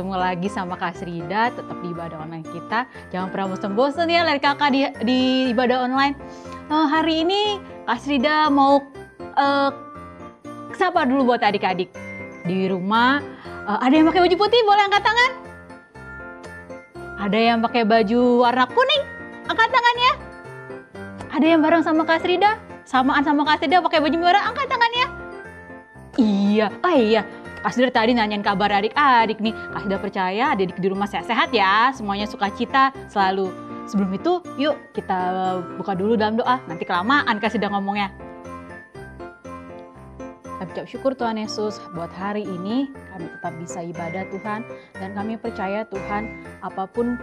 ketemu lagi sama Kak Sarida tetap di ibadah online kita. Jangan pernah bosan-bosan ya lihat kakak di ibadah online. Hari ini Kak Sarida mau sapa dulu buat adik-adik di rumah. Ada yang pakai baju putih, boleh angkat tangan? Ada yang pakai baju warna kuning, angkat tangan ya. Ada yang bareng sama Kak Sarida, samaan sama Kak Sarida pakai baju merah, angkat tangan ya. Iya, iya. Kak Sarida tadi nanyain kabar adik-adik nih. Kak Sarida percaya adik-adik di rumah sehat-sehat ya. Semuanya sukacita selalu. Sebelum itu, yuk kita buka dulu dalam doa. Nanti kelamaan Kak Sarida ngomongnya. Kami ucap syukur Tuhan Yesus buat hari ini kami tetap bisa ibadah Tuhan. Dan kami percaya Tuhan apapun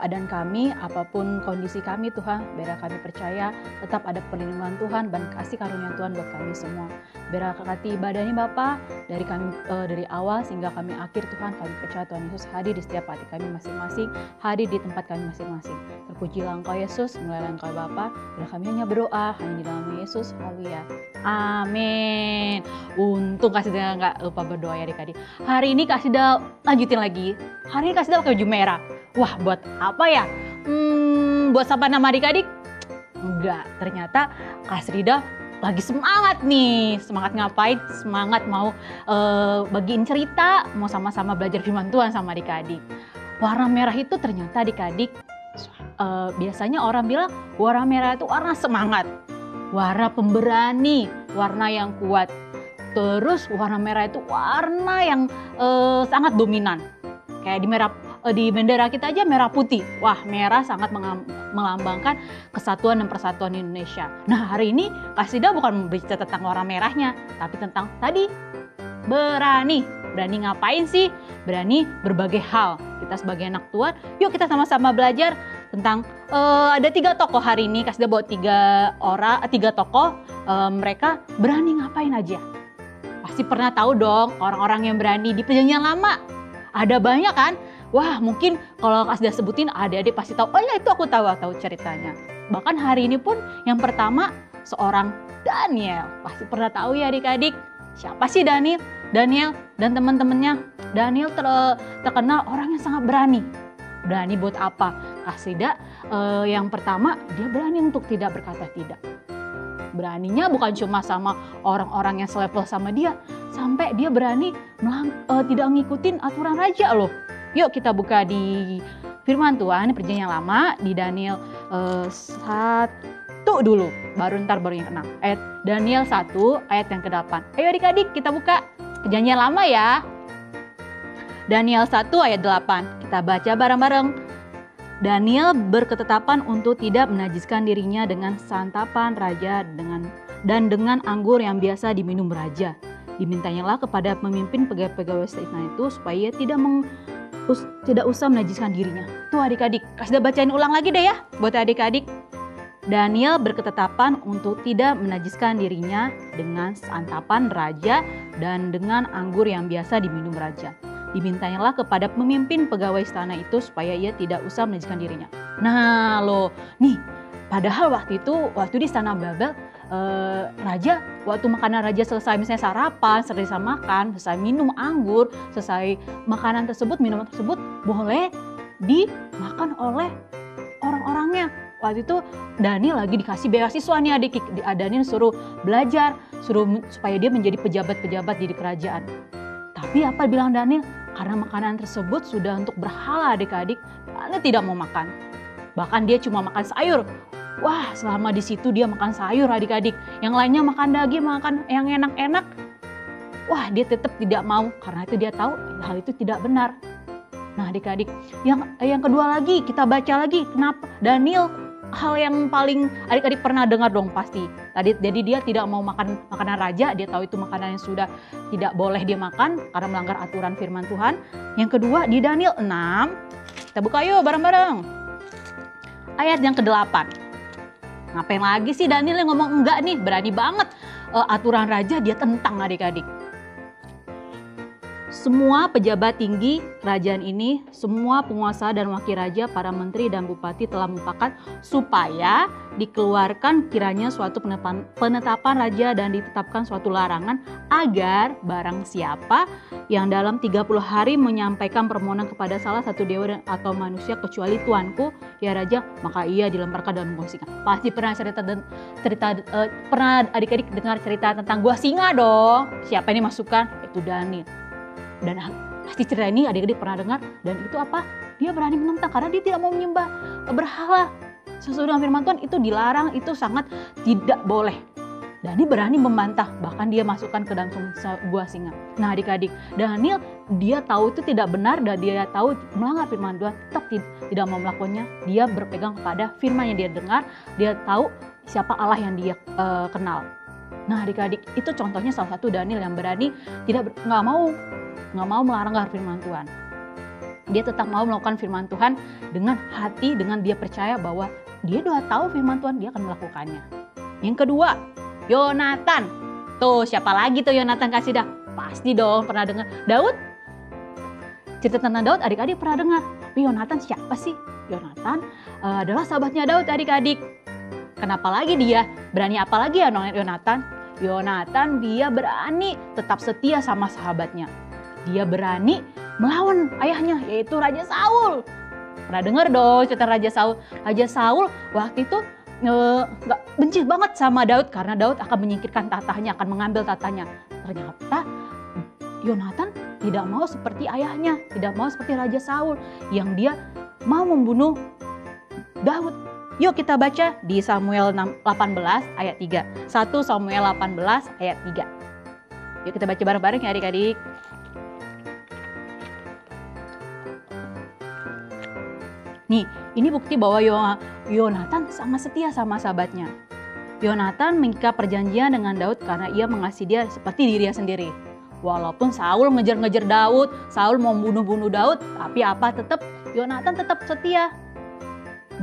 keadaan kami, apapun kondisi kami Tuhan. Biarlah kami percaya tetap ada perlindungan Tuhan dan kasih karunia Tuhan buat kami semua. Biarlah kakati ibadah ini Bapak dari kami dari awal sehingga kami akhir Tuhan. Kami percaya Tuhan Yesus hadir di setiap hati kami masing-masing. Hadir di tempat kami masing-masing. Terpujilah Engkau Yesus, mulialah Engkau Bapa. Biarlah kami hanya berdoa hanya di dalam Yesus. Haleluya. Amin. Untung Kak Sarida nggak lupa berdoa ya adik-adik. Hari ini Kak Sarida lanjutin lagi. Hari ini Kak Sarida pakai baju merah. Wah buat apa ya? Buat sapa nama adik-adik? Enggak, ternyata Kak Sarida lagi semangat nih. Semangat ngapain? Semangat mau bagiin cerita. Mau sama-sama belajar firman Tuhan sama adik-adik. Warna merah itu ternyata adik-adik biasanya orang bilang warna merah itu warna semangat. Warna pemberani, warna yang kuat. Terus warna merah itu warna yang sangat dominan. Kayak di bendera kita aja merah putih. Wah, merah sangat melambangkan kesatuan dan persatuan Indonesia. Nah, hari ini Kak Sarida bukan berbicara tentang warna merahnya, tapi tentang tadi berani. Berani ngapain sih? Berani berbagai hal. Kita sebagai anak Tuhan, yuk kita sama-sama belajar tentang ada 3 tokoh hari ini. Kak Sarida bawa 3 tokoh. Mereka berani ngapain aja? Pasti pernah tahu dong orang-orang yang berani di Perjanjian Lama. Ada banyak kan? Wah mungkin kalau Kak Sarida sebutin adik-adik pasti tahu. Oh ya itu aku tahu ceritanya. Bahkan hari ini pun yang pertama seorang Daniel. Pasti pernah tahu ya adik-adik. Siapa sih Daniel? Daniel dan teman-temannya. Daniel terkenal orang yang sangat berani. Berani buat apa? Kak Sarida yang pertama dia berani untuk tidak berkata tidak. Beraninya bukan cuma sama orang-orang yang selevel sama dia, sampai dia berani tidak ngikutin aturan raja loh. Yuk kita buka di firman Tuhan, Perjanjian Lama, di Daniel 1 dulu, baru yang ke-6. Daniel 1 ayat yang ke-8. Ayo adik-adik kita buka Perjanjian Lama ya. Daniel 1 ayat 8, kita baca bareng-bareng. Daniel berketetapan untuk tidak menajiskan dirinya dengan santapan raja dengan anggur yang biasa diminum raja. Dimintanyalah kepada pemimpin pegawai-pegawai istana itu supaya tidak usah menajiskan dirinya. Tuh adik-adik, Kak Sarida bacain ulang lagi deh ya buat adik-adik. Daniel berketetapan untuk tidak menajiskan dirinya dengan santapan raja dan dengan anggur yang biasa diminum raja. Dimintanyalah kepada pemimpin pegawai istana itu supaya ia tidak usah menajiskan dirinya. Nah loh, nih padahal waktu di istana Babel, raja, waktu makanan raja selesai misalnya sarapan, selesai makan, selesai minum anggur, selesai makanan tersebut, minuman tersebut boleh dimakan oleh orang-orangnya. Waktu itu Daniel lagi dikasih beasiswa nih adik, Daniel suruh belajar, supaya dia menjadi pejabat-pejabat di kerajaan. Tapi apa bilang Daniel? Karena makanan tersebut sudah untuk berhala adik-adik, Daniel tidak mau makan. Bahkan dia cuma makan sayur. Wah, selama di situ dia makan sayur adik-adik. Yang lainnya makan daging, makan yang enak-enak. Wah, dia tetap tidak mau karena itu dia tahu hal itu tidak benar. Nah, adik-adik, yang kedua lagi kita baca lagi. Kenapa Daniel hal yang paling adik-adik pernah dengar dong pasti. Tadi jadi dia tidak mau makan makanan raja, dia tahu itu makanan yang sudah tidak boleh dia makan karena melanggar aturan firman Tuhan. Yang kedua di Daniel 6, kita buka yuk bareng-bareng. Ayat yang ke-8. Ngapain lagi sih Daniel yang ngomong enggak nih, berani banget aturan raja dia tentang adik-adik. semua pejabat tinggi kerajaan ini, semua penguasa dan wakil raja, para menteri dan bupati telah memupakat supaya dikeluarkan kiranya suatu penetapan raja dan ditetapkan suatu larangan agar barang siapa yang dalam 30 hari menyampaikan permohonan kepada salah satu dewa atau manusia kecuali Tuanku ya raja, maka ia dilemparkan dalam gua singa. Pasti pernah pernah adik-adik dengar cerita tentang gua singa dong. Siapa ini masukkan? Itu Daniel. Dan pasti cerita ini adik-adik pernah dengar. Dan itu apa? Dia berani menentang karena dia tidak mau menyembah berhala. Sesuai dengan firman Tuhan itu dilarang, itu sangat tidak boleh. Daniel berani membantah, bahkan dia masukkan ke dalam gua singa. Nah adik-adik, Daniel dia tahu itu tidak benar dan dia tahu melanggar firman Tuhan, tetap tidak mau melakukannya. Dia berpegang kepada firman yang dia dengar, dia tahu siapa Allah yang dia kenal. Nah adik-adik, itu contohnya salah satu Daniel yang berani nggak mau melanggar firman Tuhan. Dia tetap mau melakukan firman Tuhan dengan hati, dengan dia percaya bahwa dia sudah tahu firman Tuhan, dia akan melakukannya. Yang kedua, Yonatan. Tuh siapa lagi tuh Yonatan Kak Sarida? Pasti dong pernah dengar. Daud? Cerita tentang Daud adik-adik pernah dengar. Tapi Yonatan siapa sih? Yonatan adalah sahabatnya Daud adik-adik. Kenapa lagi dia? Berani apa lagi ya Yonatan? Yonatan dia berani tetap setia sama sahabatnya. Dia berani melawan ayahnya yaitu Raja Saul. Pernah dengar dong cerita Raja Saul? Raja Saul waktu itu gak benci banget sama Daud karena Daud akan menyingkirkan tahtanya, akan mengambil tahtanya. Ternyata Yonatan tidak mau seperti ayahnya, tidak mau seperti Raja Saul yang dia mau membunuh Daud. Yuk kita baca di Samuel 18 ayat 3. 1 Samuel 18 ayat 3. Yuk kita baca bareng-bareng ya adik-adik. Nih, ini bukti bahwa Yonatan sangat setia sama sahabatnya. Yonatan mengikat perjanjian dengan Daud karena ia mengasihi dia seperti dirinya sendiri. Walaupun Saul ngejar-ngejar Daud, Saul mau bunuh-bunuh Daud, tapi tetap Yonatan tetap setia.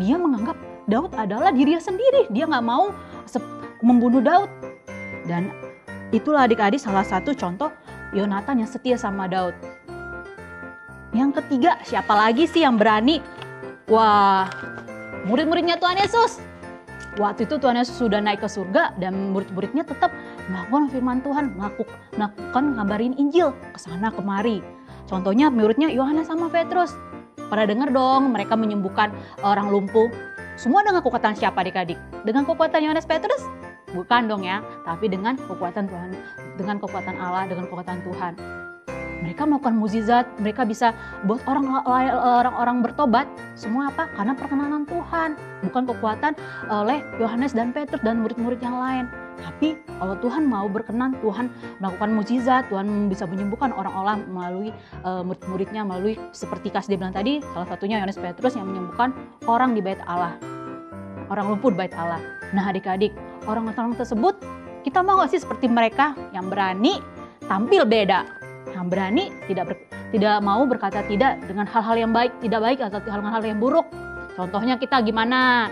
Dia menganggap Daud adalah dirinya sendiri, dia nggak mau membunuh Daud. Dan itulah adik-adik salah satu contoh Yonatan yang setia sama Daud. Yang ketiga, siapa lagi sih yang berani? Wah, murid-muridnya Tuhan Yesus. Waktu itu Tuhan Yesus sudah naik ke surga dan murid-muridnya tetap melakukan firman Tuhan, melakukan ngabarin Injil ke sana kemari. Contohnya muridnya Yohanes sama Petrus. Pernah dengar dong mereka menyembuhkan orang lumpuh. Semua dengan kekuatan siapa adik-adik? Dengan kekuatan Yohanes Petrus? Bukan dong ya, tapi dengan kekuatan Tuhan, dengan kekuatan Allah, dengan kekuatan Tuhan. Mereka melakukan mukjizat, mereka bisa buat orang-orang bertobat. Semua apa? Karena perkenanan Tuhan, bukan kekuatan oleh Yohanes dan Petrus dan murid-murid yang lain. Tapi kalau Tuhan mau berkenan, Tuhan melakukan mukjizat, Tuhan bisa menyembuhkan orang-orang melalui murid-muridnya, melalui seperti Kak Sarida bilang tadi, salah satunya Yohanes Petrus yang menyembuhkan orang di bait Allah, orang lumpuh di bait Allah. Nah adik-adik, orang-orang tersebut, kita mau gak sih seperti mereka yang berani tampil beda, yang berani tidak mau berkata tidak dengan hal-hal yang baik, tidak baik atau hal-hal yang buruk. Contohnya kita gimana?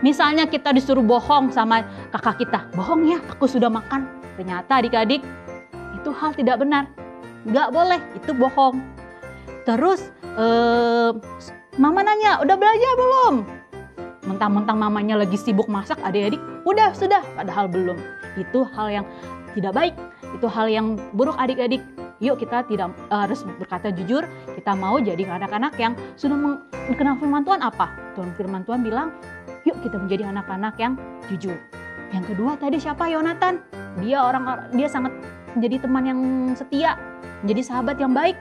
Misalnya kita disuruh bohong sama kakak kita. Bohong ya, aku sudah makan. Ternyata adik-adik, itu hal tidak benar. Nggak boleh, itu bohong. Terus, mama nanya, udah belajar belum? Mentang-mentang mamanya lagi sibuk masak, adik-adik, udah, sudah. Padahal belum. Itu hal yang tidak baik. Itu hal yang buruk adik-adik. Yuk kita tidak harus berkata jujur, kita mau jadi anak-anak yang sudah mengenal firman Tuhan apa? Firman Tuhan bilang, yuk kita menjadi anak-anak yang jujur. Yang kedua tadi siapa? Yonatan. Dia sangat menjadi teman yang setia, menjadi sahabat yang baik.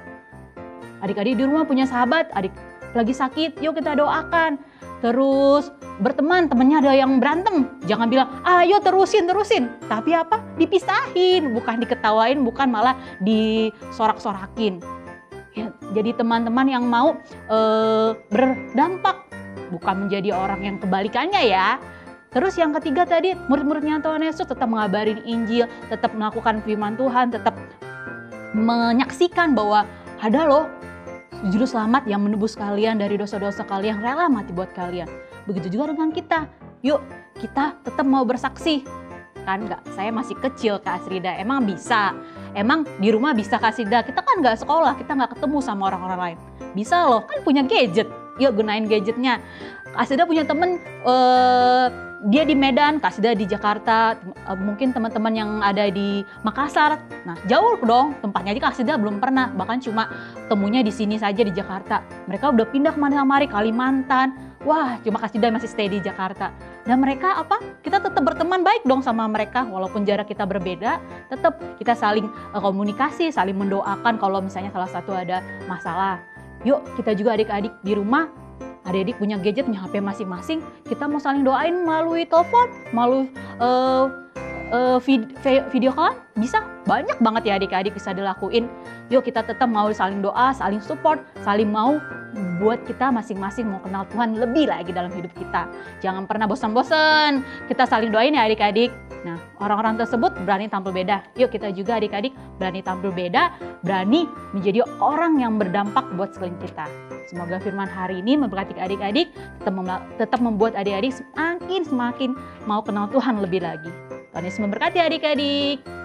Adik-adik di rumah punya sahabat, adik lagi sakit, yuk kita doakan. Terus berteman, temannya ada yang berantem, jangan bilang ayo terusin, tapi apa, dipisahin, bukan diketawain, bukan malah disorak-sorakin ya. Jadi teman-teman yang mau berdampak, bukan menjadi orang yang kebalikannya ya. Terus yang ketiga tadi, murid-muridnya Tuhan Yesus tetap mengabarin Injil, tetap melakukan firman Tuhan, tetap menyaksikan bahwa ada loh Juru Selamat yang menebus kalian dari dosa-dosa kalian, rela mati buat kalian. Begitu juga dengan kita. Yuk, kita tetap mau bersaksi. kan nggak, saya masih kecil Kak Sarida, emang bisa, emang di rumah bisa Kak Sarida, kita kan nggak sekolah, kita nggak ketemu sama orang-orang lain, bisa loh, kan punya gadget, yuk gunain gadgetnya. Kak Sarida punya temen, dia di Medan, Kak Sarida di Jakarta, mungkin teman-teman yang ada di Makassar, nah jauh dong tempatnya, jadi Kak Sarida belum pernah, bahkan cuma temunya di sini saja di Jakarta, mereka udah pindah kemana-mana, Kalimantan. Wah, cuma Kak Sarida masih stay di Jakarta. Dan mereka apa? Kita tetap berteman baik dong sama mereka. Walaupun jarak kita berbeda, tetap kita saling komunikasi, saling mendoakan kalau misalnya salah satu ada masalah. Yuk, kita juga adik-adik di rumah, adik-adik punya gadget, punya HP masing-masing. Kita mau saling doain melalui telepon, melalui video call. Bisa, banyak banget ya adik-adik bisa dilakuin. Yuk, kita tetap mau saling doa, saling support, saling mau buat kita masing-masing mau kenal Tuhan lebih lagi dalam hidup kita. Jangan pernah bosan-bosan, kita saling doain ya adik-adik. Nah, orang-orang tersebut berani tampil beda. Yuk kita juga adik-adik berani tampil beda, berani menjadi orang yang berdampak buat sekeliling kita. Semoga firman hari ini memberkati adik-adik, tetap membuat adik-adik semakin mau kenal Tuhan lebih lagi. Tuhan Yesus memberkati adik-adik.